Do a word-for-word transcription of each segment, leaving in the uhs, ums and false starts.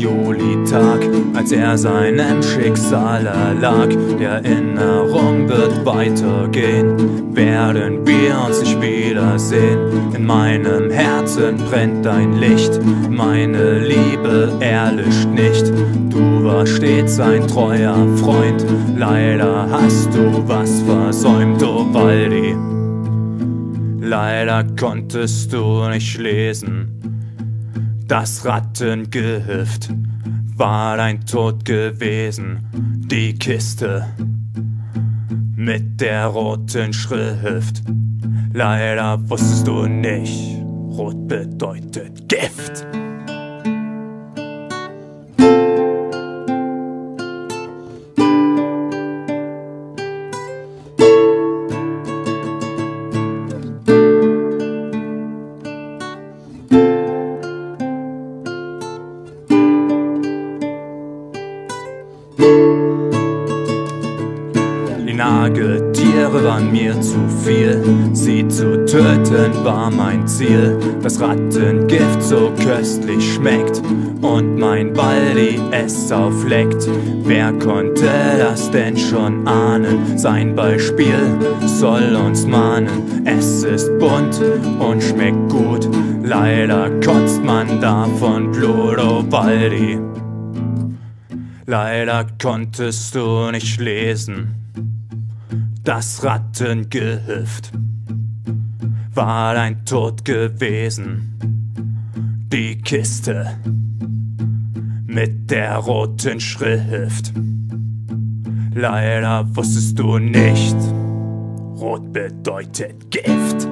Juli-Tag, als er seinem Schicksal erlag. Der Erinnerung wird weitergehen, werden wir uns nicht wiedersehen. In meinem Herzen brennt ein Licht, meine Liebe erlischt nicht. Du warst stets ein treuer Freund, leider hast du was versäumt, oh Waldi. Leider konntest du nicht lesen, das Rattengehilft war dein Tod gewesen. Die Kiste mit der roten Schrift, leider wusstest du nicht, rot bedeutet Gift. Nagetiere waren mir zu viel, sie zu töten war mein Ziel. Das Rattengift so köstlich schmeckt und mein Waldi es aufleckt. Wer konnte das denn schon ahnen? Sein Beispiel soll uns mahnen. Es ist bunt und schmeckt gut, leider kotzt man davon Blut, oh Waldi. Leider konntest du nicht lesen, das Rattengehilft war dein Tod gewesen. Die Kiste mit der roten Schrift, leider wusstest du nicht, rot bedeutet Gift.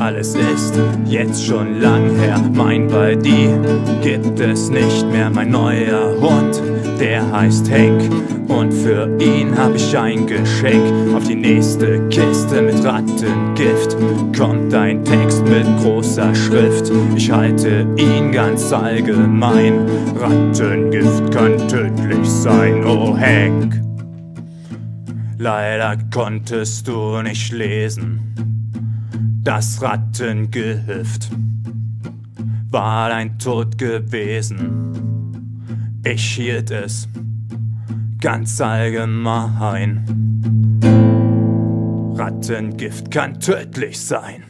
Alles ist jetzt schon lang her, mein Waldi gibt es nicht mehr. Mein neuer Hund, der heißt Hank, und für ihn hab ich ein Geschenk. Auf die nächste Kiste mit Rattengift kommt ein Text mit großer Schrift. Ich halte ihn ganz allgemein, Rattengift kann tödlich sein, oh Hank. Leider konntest du nicht lesen, das Rattengehilft war dein Tod gewesen. Ich hielt es ganz allgemein, Rattengift kann tödlich sein.